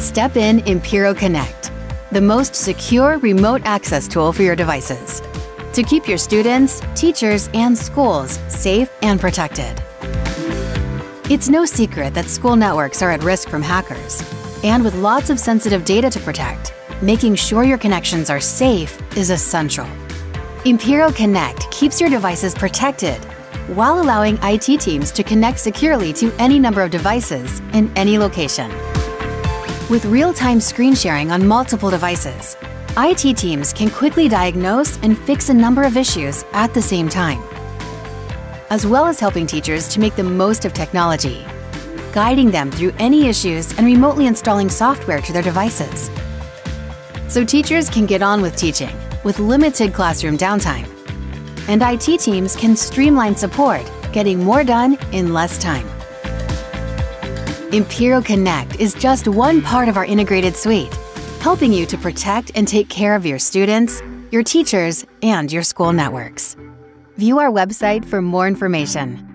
Step in Impero Connect, the most secure remote access tool for your devices, to keep your students, teachers, and schools safe and protected. It's no secret that school networks are at risk from hackers, and with lots of sensitive data to protect, making sure your connections are safe is essential. Impero Connect keeps your devices protected while allowing IT teams to connect securely to any number of devices in any location. With real-time screen sharing on multiple devices, IT teams can quickly diagnose and fix a number of issues at the same time, as well as helping teachers to make the most of technology, guiding them through any issues and remotely installing software to their devices, so teachers can get on with teaching with limited classroom downtime, and IT teams can streamline support, getting more done in less time. Impero Connect is just one part of our integrated suite, helping you to protect and take care of your students, your teachers, and your school networks. View our website for more information.